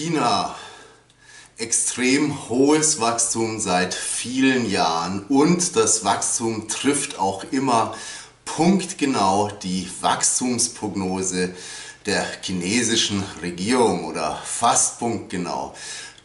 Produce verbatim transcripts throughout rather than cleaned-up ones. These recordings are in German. China. Extrem hohes Wachstum seit vielen Jahren und das Wachstum trifft auch immer punktgenau die Wachstumsprognose der chinesischen Regierung oder fast punktgenau.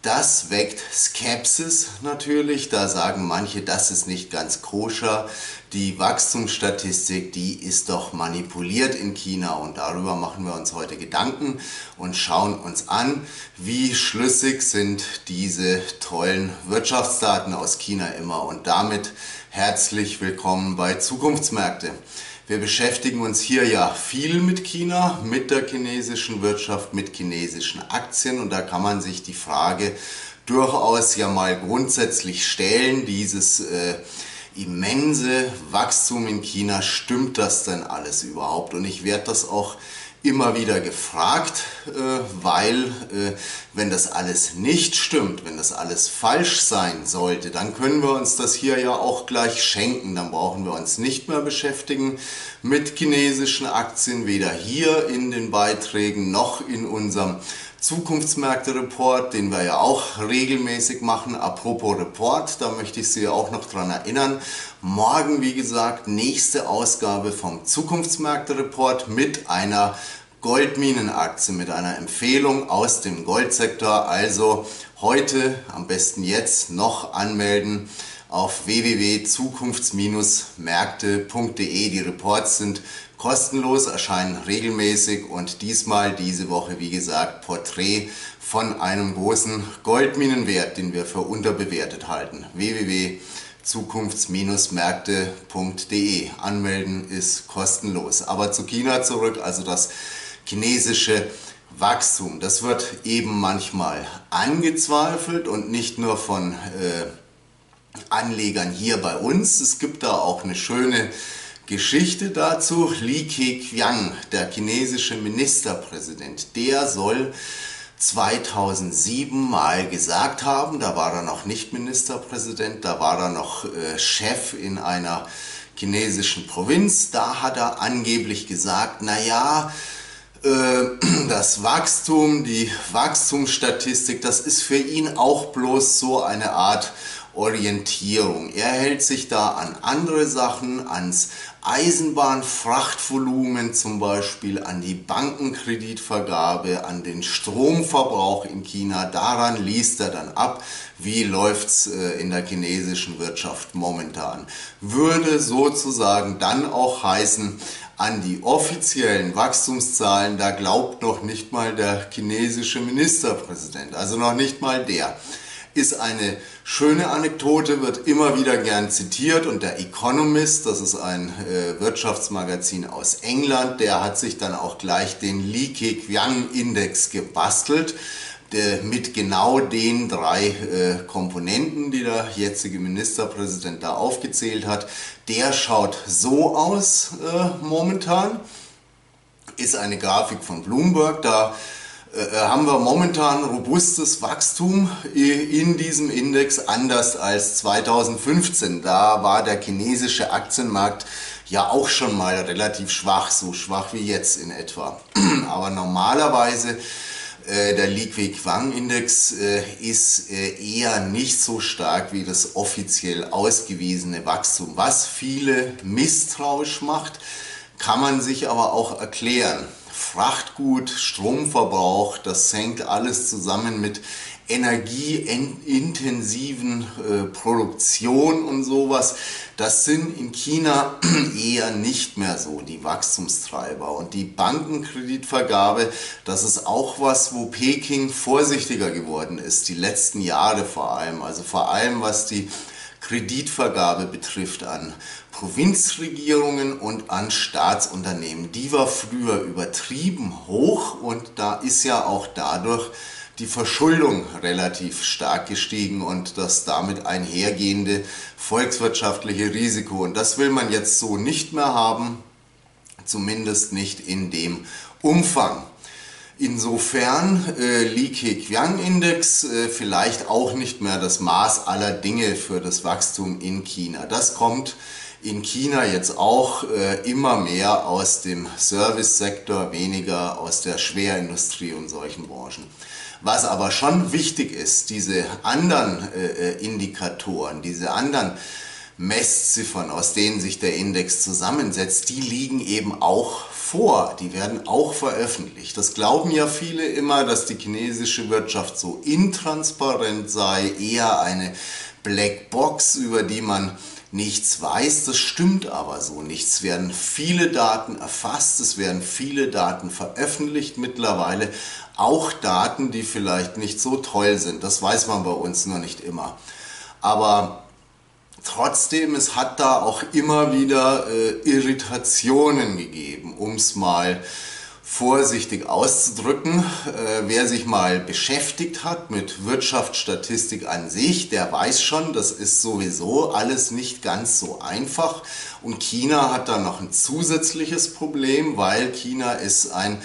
Das weckt Skepsis natürlich, da sagen manche, das ist nicht ganz koscher. Die Wachstumsstatistik, die ist doch manipuliert in China und darüber machen wir uns heute Gedanken und schauen uns an, wie schlüssig sind diese tollen Wirtschaftsdaten aus China immer. Und damit herzlich willkommen bei Zukunftsmärkte. Wir beschäftigen uns hier ja viel mit China, mit der chinesischen Wirtschaft, mit chinesischen Aktien und da kann man sich die Frage durchaus ja mal grundsätzlich stellen, dieses äh, immense Wachstum in China, stimmt das denn alles überhaupt? Und ich werde das auch immer wieder gefragt, äh, weil äh, wenn das alles nicht stimmt, wenn das alles falsch sein sollte, dann können wir uns das hier ja auch gleich schenken. Dann brauchen wir uns nicht mehr beschäftigen mit chinesischen Aktien, weder hier in den Beiträgen noch in unserem Zukunftsmärkte-Report, den wir ja auch regelmäßig machen. Apropos Report, da möchte ich Sie ja auch noch dran erinnern. Morgen, wie gesagt, nächste Ausgabe vom Zukunftsmärkte-Report mit einer Goldminenaktie, mit einer Empfehlung aus dem Goldsektor. Also heute, am besten jetzt, noch anmelden auf w w w punkt zukunfts-märkte punkt de. Die Reports sind kostenlos, erscheinen regelmäßig und diesmal diese Woche, wie gesagt, Porträt von einem großen Goldminenwert, den wir für unterbewertet halten. w w w punkt zukunfts-märkte punkt de. Anmelden ist kostenlos. Aber zu China zurück, also das chinesische Wachstum. Das wird eben manchmal angezweifelt und nicht nur von äh, Anlegern hier bei uns. Es gibt da auch eine schöne Geschichte dazu. Li Keqiang, der chinesische Ministerpräsident, der soll zweitausendsieben mal gesagt haben, da war er noch nicht Ministerpräsident, da war er noch äh, Chef in einer chinesischen Provinz, da hat er angeblich gesagt, naja, das Wachstum, die Wachstumsstatistik, das ist für ihn auch bloß so eine Art Orientierung. Er hält sich da an andere Sachen, ans Eisenbahnfrachtvolumen zum Beispiel, an die Bankenkreditvergabe, an den Stromverbrauch in China. Daran liest er dann ab, wie läuft's in der chinesischen Wirtschaft momentan. Würde sozusagen dann auch heißen, an die offiziellen Wachstumszahlen, da glaubt noch nicht mal der chinesische Ministerpräsident, also noch nicht mal der. Ist eine schöne Anekdote, wird immer wieder gern zitiert und der Economist, das ist ein äh, Wirtschaftsmagazin aus England, der hat sich dann auch gleich den Li Keqiang Index gebastelt, der, mit genau den drei äh, Komponenten, die der jetzige Ministerpräsident da aufgezählt hat. Der schaut so aus äh, momentan, ist eine Grafik von Bloomberg, da haben wir momentan robustes Wachstum in diesem Index, anders als zweitausendfünfzehn. Da war der chinesische Aktienmarkt ja auch schon mal relativ schwach, so schwach wie jetzt in etwa. Aber normalerweise äh, der Li Keqiang-Index äh, ist äh, eher nicht so stark wie das offiziell ausgewiesene Wachstum, was viele misstrauisch macht, kann man sich aber auch erklären. Frachtgut, Stromverbrauch, das hängt alles zusammen mit energieintensiven äh, Produktion und sowas. Das sind in China eher nicht mehr so die Wachstumstreiber. Und die Bankenkreditvergabe, das ist auch was, wo Peking vorsichtiger geworden ist, die letzten Jahre vor allem. Also vor allem, was die Kreditvergabe betrifft an Provinzregierungen und an Staatsunternehmen. Die war früher übertrieben hoch und da ist ja auch dadurch die Verschuldung relativ stark gestiegen und das damit einhergehende volkswirtschaftliche Risiko. Und das will man jetzt so nicht mehr haben, zumindest nicht in dem Umfang. Insofern äh, Li Keqiang-Index äh, vielleicht auch nicht mehr das Maß aller Dinge für das Wachstum in China. Das kommt in China jetzt auch äh, immer mehr aus dem Service-Sektor, weniger aus der Schwerindustrie und solchen Branchen. Was aber schon wichtig ist, diese anderen äh, Indikatoren, diese anderen Messziffern, aus denen sich der Index zusammensetzt, die liegen eben auch vor, die werden auch veröffentlicht. Das glauben ja viele immer, dass die chinesische Wirtschaft so intransparent sei, eher eine Blackbox, über die man nichts weiß. Das stimmt aber so nicht. Es werden viele Daten erfasst, es werden viele Daten veröffentlicht mittlerweile, auch Daten, die vielleicht nicht so toll sind. Das weiß man bei uns nur nicht immer. Aber trotzdem, es hat da auch immer wieder äh, Irritationen gegeben, um es mal vorsichtig auszudrücken. Äh, wer sich mal beschäftigt hat mit Wirtschaftsstatistik an sich, der weiß schon, das ist sowieso alles nicht ganz so einfach. Und China hat da noch ein zusätzliches Problem, weil China ist ein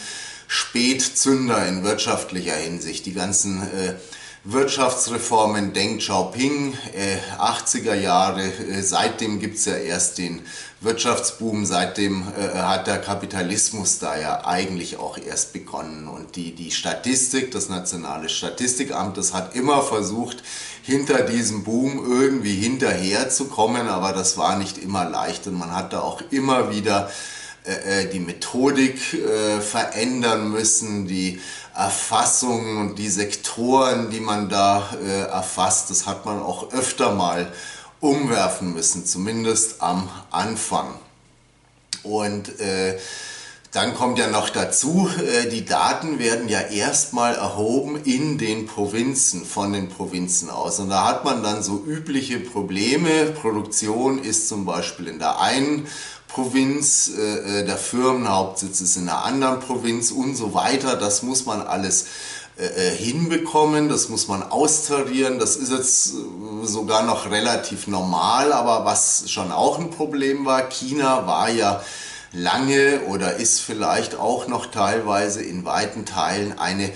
Spätzünder in wirtschaftlicher Hinsicht. Die ganzen äh, Wirtschaftsreformen, Deng Xiaoping, äh, achtziger Jahre, äh, seitdem gibt es ja erst den Wirtschaftsboom, seitdem äh, hat der Kapitalismus da ja eigentlich auch erst begonnen. Und die, die Statistik, das Nationale Statistikamt, das hat immer versucht, hinter diesem Boom irgendwie hinterherzukommen, aber das war nicht immer leicht und man hat da auch immer wieder die Methodik äh, verändern müssen, die Erfassung und die Sektoren, die man da äh, erfasst, das hat man auch öfter mal umwerfen müssen, zumindest am Anfang. Und äh, dann kommt ja noch dazu, die Daten werden ja erstmal erhoben in den Provinzen, von den Provinzen aus. Und da hat man dann so übliche Probleme. Produktion ist zum Beispiel in der einen Provinz, der Firmenhauptsitz ist in der anderen Provinz und so weiter. Das muss man alles hinbekommen, das muss man austarieren. Das ist jetzt sogar noch relativ normal, aber was schon auch ein Problem war, China war ja lange oder ist vielleicht auch noch teilweise in weiten Teilen eine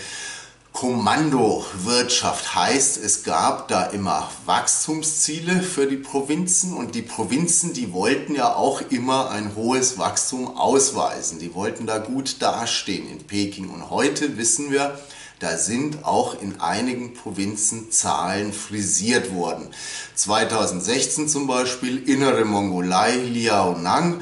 Kommandowirtschaft. Heißt, es gab da immer Wachstumsziele für die Provinzen und die Provinzen, die wollten ja auch immer ein hohes Wachstum ausweisen. Die wollten da gut dastehen in Peking und heute wissen wir, da sind auch in einigen Provinzen Zahlen frisiert worden. zweitausendsechzehn zum Beispiel Innere Mongolei, Liaoning,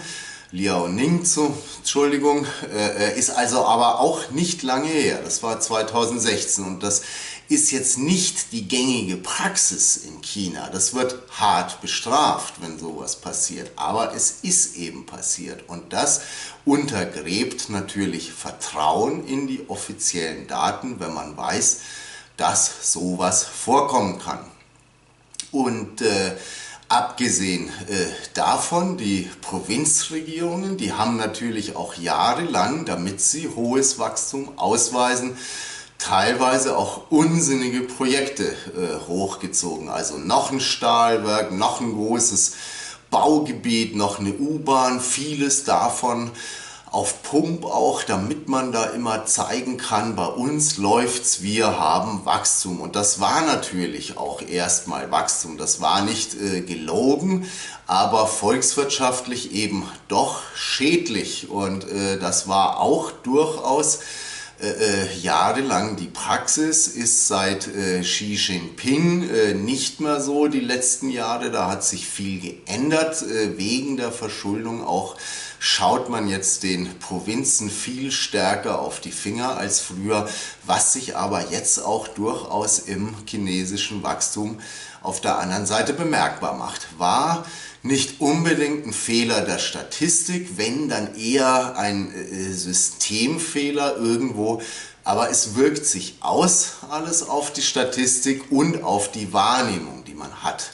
Liaoning, zu, Entschuldigung, äh, ist also aber auch nicht lange her. Das war zweitausendsechzehn und das ist jetzt nicht die gängige Praxis in China. Das wird hart bestraft, wenn sowas passiert, aber es ist eben passiert und das untergräbt natürlich Vertrauen in die offiziellen Daten, wenn man weiß, dass sowas vorkommen kann. Und äh, Abgesehen äh, davon, die Provinzregierungen, die haben natürlich auch jahrelang, damit sie hohes Wachstum ausweisen, teilweise auch unsinnige Projekte äh, hochgezogen. Also noch ein Stahlwerk, noch ein großes Baugebiet, noch eine U-Bahn, vieles davon auf Pump auch, damit man da immer zeigen kann, bei uns läuft's, wir haben Wachstum. Und das war natürlich auch erstmal Wachstum, das war nicht äh, gelogen, aber volkswirtschaftlich eben doch schädlich. Und äh, das war auch durchaus äh, jahrelang die Praxis, ist seit äh, Xi Jinping äh, nicht mehr so die letzten Jahre. Da hat sich viel geändert, äh, wegen der Verschuldung auch schaut man jetzt den Provinzen viel stärker auf die Finger als früher, was sich aber jetzt auch durchaus im chinesischen Wachstum auf der anderen Seite bemerkbar macht. War nicht unbedingt ein Fehler der Statistik, wenn dann eher ein Systemfehler irgendwo, aber es wirkt sich aus alles auf die Statistik und auf die Wahrnehmung, die man hat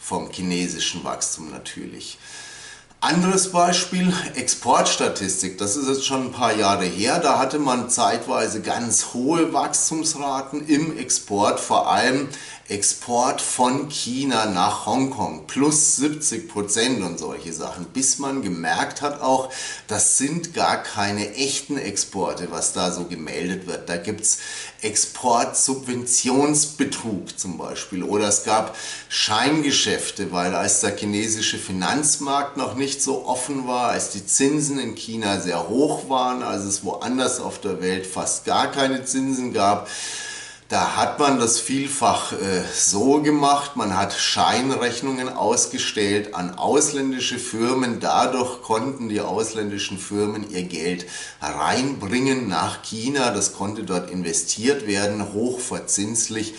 vom chinesischen Wachstum natürlich. Anderes Beispiel, Exportstatistik, das ist jetzt schon ein paar Jahre her, da hatte man zeitweise ganz hohe Wachstumsraten im Export, vor allem Export von China nach Hongkong, plus siebzig Prozent und solche Sachen, bis man gemerkt hat auch, das sind gar keine echten Exporte, was da so gemeldet wird. Da gibt es Exportsubventionsbetrug zum Beispiel, oder es gab Scheingeschäfte, weil als der chinesische Finanzmarkt noch nicht so offen war, als die Zinsen in China sehr hoch waren, als es woanders auf der Welt fast gar keine Zinsen gab, da hat man das vielfach äh, so gemacht, man hat Scheinrechnungen ausgestellt an ausländische Firmen, dadurch konnten die ausländischen Firmen ihr Geld reinbringen nach China, das konnte dort investiert werden, hochverzinslich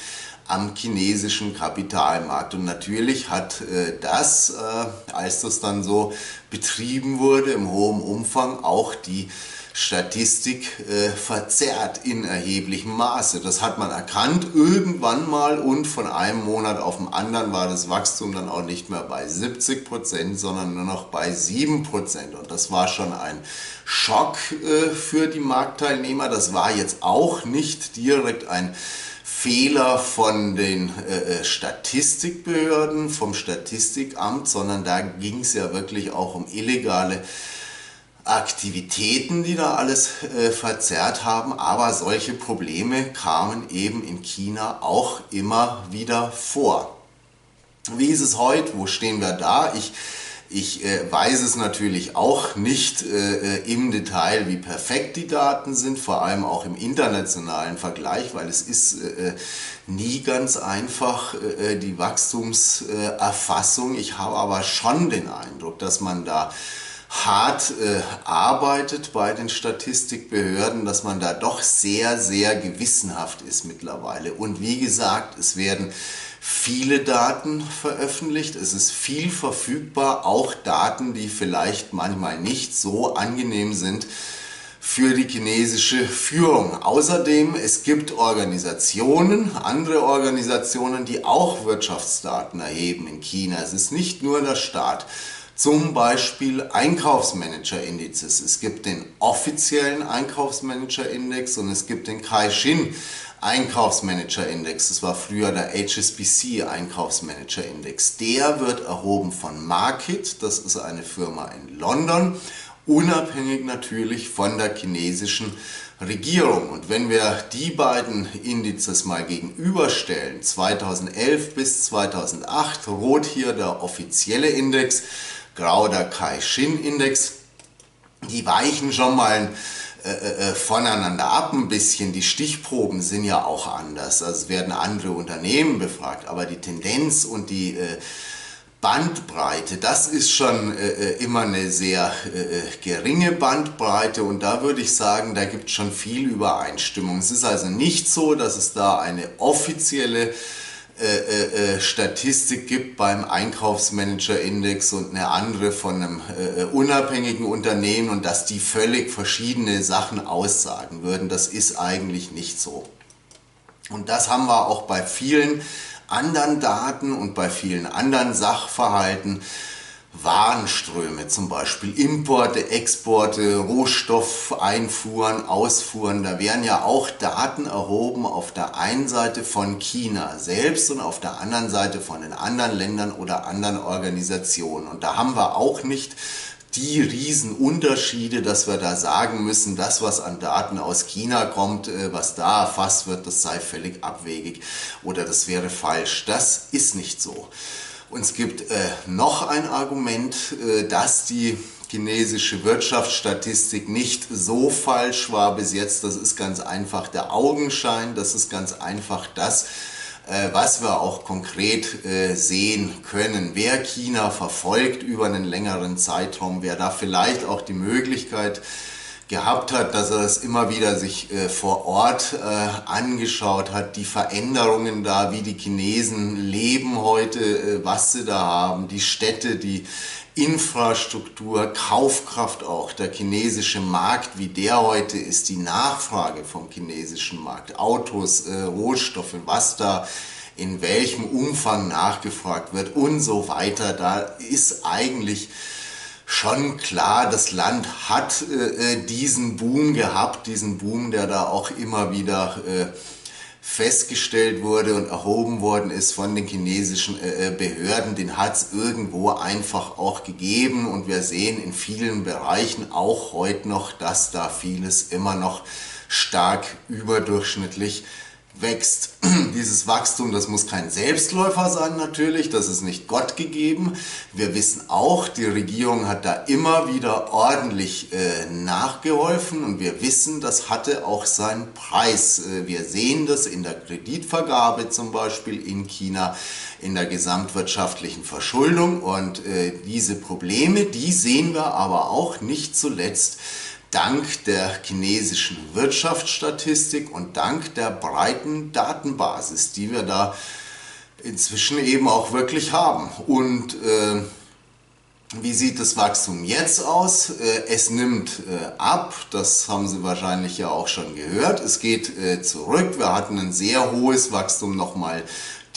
am chinesischen Kapitalmarkt. Und natürlich hat äh, das, äh, als das dann so betrieben wurde, im hohen Umfang auch die Statistik äh, verzerrt in erheblichem Maße. Das hat man erkannt irgendwann mal, und von einem Monat auf den anderen war das Wachstum dann auch nicht mehr bei siebzig Prozent, sondern nur noch bei sieben Prozent. Und das war schon ein Schock äh, für die Marktteilnehmer. Das war jetzt auch nicht direkt ein Fehler von den äh, Statistikbehörden, vom Statistikamt, sondern da ging es ja wirklich auch um illegale Aktivitäten, die da alles äh, verzerrt haben, aber solche Probleme kamen eben in China auch immer wieder vor. Wie ist es heute? Wo stehen wir da? Ich, ich äh, weiß es natürlich auch nicht äh, im Detail, wie perfekt die Daten sind, vor allem auch im internationalen Vergleich, weil es ist äh, nie ganz einfach, äh, die Wachstumserfassung. Ich habe aber schon den Eindruck, dass man da hart äh, arbeitet bei den Statistikbehörden, dass man da doch sehr, sehr gewissenhaft ist mittlerweile. Und wie gesagt, es werden viele Daten veröffentlicht, es ist viel verfügbar, auch Daten, die vielleicht manchmal nicht so angenehm sind für die chinesische Führung. Außerdem, es gibt Organisationen, andere Organisationen, die auch Wirtschaftsdaten erheben in China. Es ist nicht nur der Staat. Zum Beispiel Einkaufsmanager-Indizes. Es gibt den offiziellen Einkaufsmanager-Index und es gibt den Caixin Einkaufsmanager-Index. Das war früher der H S B C Einkaufsmanager-Index. Der wird erhoben von Markit, das ist eine Firma in London, unabhängig natürlich von der chinesischen Regierung. Und wenn wir die beiden Indizes mal gegenüberstellen, zweitausendelf bis zweitausendacht, rot hier der offizielle Index, grau der Caixin-Index, die weichen schon mal äh, äh, voneinander ab ein bisschen. Die Stichproben sind ja auch anders, also es werden andere Unternehmen befragt, aber die Tendenz und die äh, Bandbreite, das ist schon äh, immer eine sehr äh, geringe Bandbreite, und da würde ich sagen, da gibt es schon viel Übereinstimmung. Es ist also nicht so, dass es da eine offizielle äh, äh, Statistik gibt beim Einkaufsmanager-Index und eine andere von einem äh, unabhängigen Unternehmen und dass die völlig verschiedene Sachen aussagen würden. Das ist eigentlich nicht so. Und das haben wir auch bei vielen anderen Daten und bei vielen anderen Sachverhalten, Warenströme, zum Beispiel Importe, Exporte, Rohstoffeinfuhren, Ausfuhren, da werden ja auch Daten erhoben auf der einen Seite von China selbst und auf der anderen Seite von den anderen Ländern oder anderen Organisationen. Und da haben wir auch nicht die Riesenunterschiede, dass wir da sagen müssen, das, was an Daten aus China kommt, was da erfasst wird, das sei völlig abwegig oder das wäre falsch. Das ist nicht so. Und es gibt äh, noch ein Argument, äh, dass die chinesische Wirtschaftsstatistik nicht so falsch war bis jetzt. Das ist ganz einfach der Augenschein, das ist ganz einfach das, was wir auch konkret äh, sehen können. Wer China verfolgt über einen längeren Zeitraum, wer da vielleicht auch die Möglichkeit gehabt hat, dass er das immer wieder sich äh, vor Ort äh, angeschaut hat, die Veränderungen da, wie die Chinesen leben heute, äh, was sie da haben, die Städte, die Infrastruktur, Kaufkraft auch, der chinesische Markt, wie der heute ist, die Nachfrage vom chinesischen Markt, Autos, äh, Rohstoffe, was da in welchem Umfang nachgefragt wird und so weiter. Da ist eigentlich schon klar, das Land hat äh, diesen Boom gehabt, diesen Boom, der da auch immer wieder äh, festgestellt wurde und erhoben worden ist von den chinesischen äh, Behörden, den hat es irgendwo einfach auch gegeben, und wir sehen in vielen Bereichen auch heute noch, dass da vieles immer noch stark überdurchschnittlich wächst. Dieses Wachstum, das muss kein Selbstläufer sein natürlich, das ist nicht Gott gegeben. Wir wissen auch, die Regierung hat da immer wieder ordentlich äh, nachgeholfen und wir wissen, das hatte auch seinen Preis. Wir sehen das in der Kreditvergabe zum Beispiel in China, in der gesamtwirtschaftlichen Verschuldung und äh, diese Probleme, die sehen wir aber auch nicht zuletzt dank der chinesischen Wirtschaftsstatistik und dank der breiten Datenbasis, die wir da inzwischen eben auch wirklich haben. Und äh, wie sieht das Wachstum jetzt aus? Äh, es nimmt äh, ab, das haben Sie wahrscheinlich ja auch schon gehört. Es geht äh, zurück, wir hatten ein sehr hohes Wachstum nochmal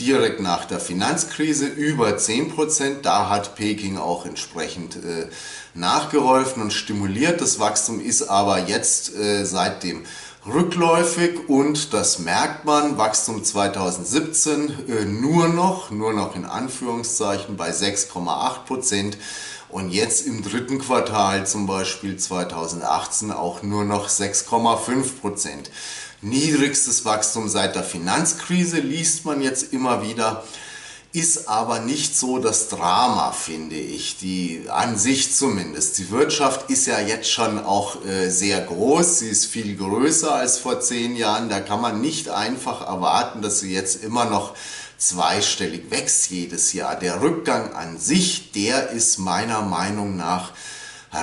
direkt nach der Finanzkrise, über zehn Prozent, da hat Peking auch entsprechend äh, nachgeholfen und stimuliert. Das Wachstum ist aber jetzt äh, seitdem rückläufig und das merkt man, Wachstum zweitausendsiebzehn äh, nur noch, nur noch in Anführungszeichen bei sechs Komma acht Prozent und jetzt im dritten Quartal zum Beispiel zweitausendachtzehn auch nur noch sechs Komma fünf Prozent. Niedrigstes Wachstum seit der Finanzkrise, liest man jetzt immer wieder, ist aber nicht so das Drama, finde ich, die an sich zumindest. Die Wirtschaft ist ja jetzt schon auch äh, sehr groß, sie ist viel größer als vor zehn Jahren, da kann man nicht einfach erwarten, dass sie jetzt immer noch zweistellig wächst jedes Jahr. Der Rückgang an sich, der ist meiner Meinung nach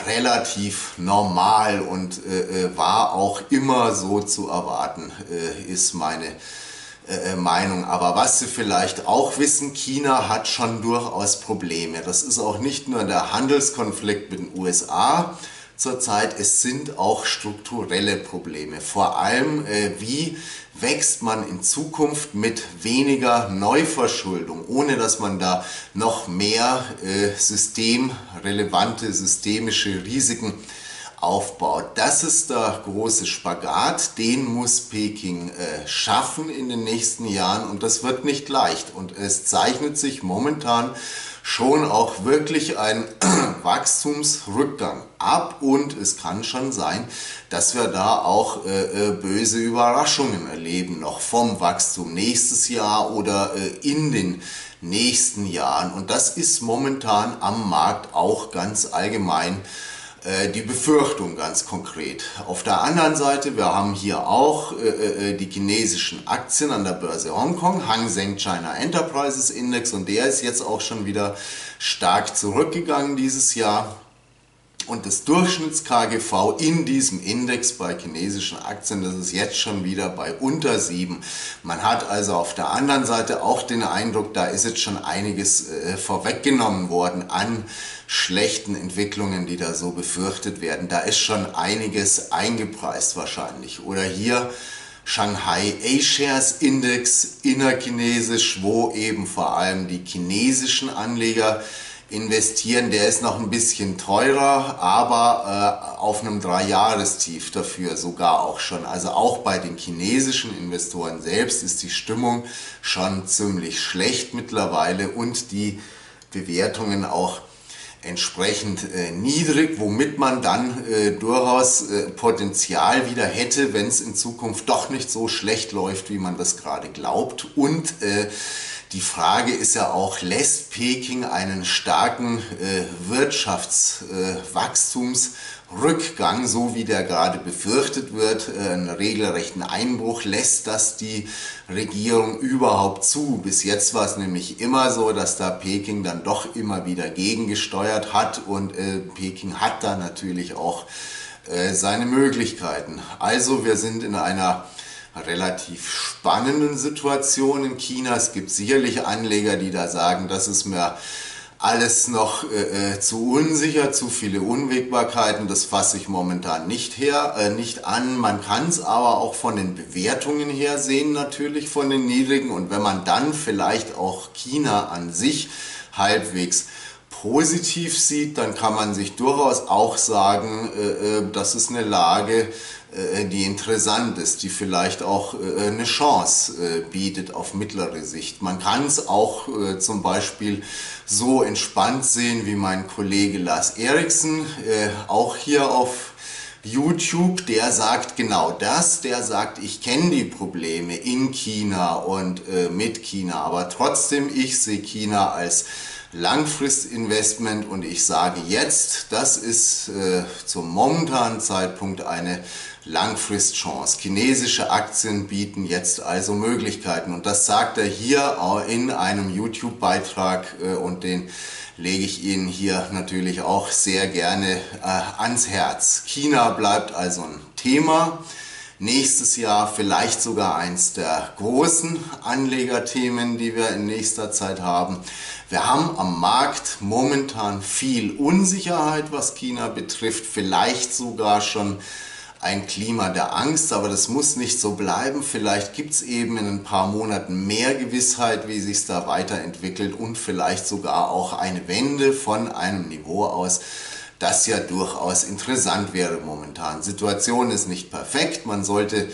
relativ normal und äh, war auch immer so zu erwarten, äh, ist meine äh, Meinung. Aber was Sie vielleicht auch wissen, China hat schon durchaus Probleme. Das ist auch nicht nur der Handelskonflikt mit den U S A zurzeit, es sind auch strukturelle Probleme. Vor allem, äh, wie wächst man in Zukunft mit weniger Neuverschuldung, ohne dass man da noch mehr äh, systemrelevante, systemische Risiken aufbaut. Das ist der große Spagat, den muss Peking äh, schaffen in den nächsten Jahren und das wird nicht leicht. Und es zeichnet sich momentan schon auch wirklich ein Wachstumsrückgang ab und es kann schon sein, dass wir da auch äh, böse Überraschungen erleben, noch vom Wachstum nächstes Jahr oder äh, in den nächsten Jahren. Und das ist momentan am Markt auch ganz allgemein äh, die Befürchtung ganz konkret. Auf der anderen Seite, wir haben hier auch äh, die chinesischen Aktien an der Börse Hongkong, Hang Seng China Enterprises Index und der ist jetzt auch schon wieder stark zurückgegangen dieses Jahr. Und das Durchschnitts-K G V in diesem Index bei chinesischen Aktien, das ist jetzt schon wieder bei unter sieben. Man hat also auf der anderen Seite auch den Eindruck, da ist jetzt schon einiges äh, vorweggenommen worden an schlechten Entwicklungen, die da so befürchtet werden. Da ist schon einiges eingepreist wahrscheinlich. Oder hier Shanghai A-Shares Index innerchinesisch, wo eben vor allem die chinesischen Anleger investieren, der ist noch ein bisschen teurer, aber äh, auf einem Drei-Jahrestief dafür sogar auch schon. Also auch bei den chinesischen Investoren selbst ist die Stimmung schon ziemlich schlecht mittlerweile und die Bewertungen auch entsprechend äh, niedrig, womit man dann äh, durchaus äh, Potenzial wieder hätte, wenn es in Zukunft doch nicht so schlecht läuft, wie man das gerade glaubt. Und äh, die Frage ist ja auch, lässt Peking einen starken äh, Wirtschaftswachstumsrückgang, äh, so wie der gerade befürchtet wird, äh, einen regelrechten Einbruch, lässt das die Regierung überhaupt zu? Bis jetzt war es nämlich immer so, dass da Peking dann doch immer wieder gegengesteuert hat und äh, Peking hat da natürlich auch äh, seine Möglichkeiten. Also wir sind in einer relativ spannenden Situation in China. Es gibt sicherlich Anleger, die da sagen, das ist mir alles noch äh, zu unsicher, zu viele Unwägbarkeiten, das fasse ich momentan nicht her, äh, nicht an. Man kann es aber auch von den Bewertungen her sehen, natürlich von den niedrigen. Und wenn man dann vielleicht auch China an sich halbwegs positiv sieht, dann kann man sich durchaus auch sagen, äh, das ist eine Lage, die interessant ist, die vielleicht auch eine Chance bietet auf mittlere Sicht. Man kann es auch zum Beispiel so entspannt sehen wie mein Kollege Lars Erichsen, auch hier auf YouTube, der sagt genau das, der sagt, ich kenne die Probleme in China und äh, mit China, aber trotzdem, ich sehe China als Langfristinvestment und ich sage jetzt, das ist äh, zum momentanen Zeitpunkt eine Langfristchance. Chinesische Aktien bieten jetzt also Möglichkeiten und das sagt er hier in einem YouTube-Beitrag äh, und den lege ich Ihnen hier natürlich auch sehr gerne äh, ans Herz. China bleibt also ein Thema. Nächstes Jahr vielleicht sogar eins der großen Anlegerthemen, die wir in nächster Zeit haben. Wir haben am Markt momentan viel Unsicherheit, was China betrifft, vielleicht sogar schon ein Klima der Angst, aber das muss nicht so bleiben. Vielleicht gibt es eben in ein paar Monaten mehr Gewissheit, wie sich es da weiterentwickelt und vielleicht sogar auch eine Wende von einem Niveau aus, das ja durchaus interessant wäre momentan. Die Situation ist nicht perfekt, man sollte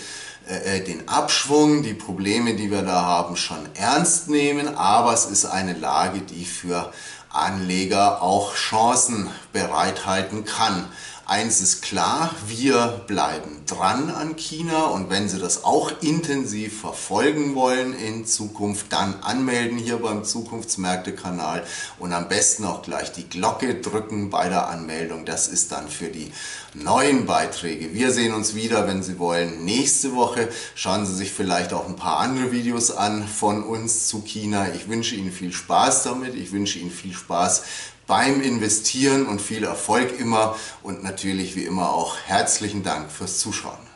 äh, den Abschwung, die Probleme, die wir da haben, schon ernst nehmen, aber es ist eine Lage, die für Anleger auch Chancen bereithalten kann. Eins ist klar, wir bleiben dran an China und wenn Sie das auch intensiv verfolgen wollen in Zukunft, dann anmelden hier beim Zukunftsmärkte-Kanal und am besten auch gleich die Glocke drücken bei der Anmeldung. Das ist dann für die neuen Beiträge. Wir sehen uns wieder, wenn Sie wollen, nächste Woche. Schauen Sie sich vielleicht auch ein paar andere Videos an von uns zu China. Ich wünsche Ihnen viel Spaß damit. Ich wünsche Ihnen viel Spaß beim Investieren und viel Erfolg immer und natürlich wie immer auch herzlichen Dank fürs Zuschauen.